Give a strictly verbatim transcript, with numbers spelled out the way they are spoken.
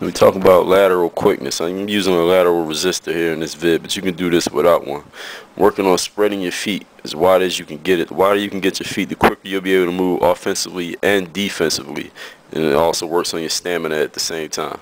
We talk about lateral quickness. I'm using a lateral resistor here in this vid, but you can do this without one. Working on spreading your feet as wide as you can get it. The wider you can get your feet, the quicker you'll be able to move offensively and defensively. And it also works on your stamina at the same time.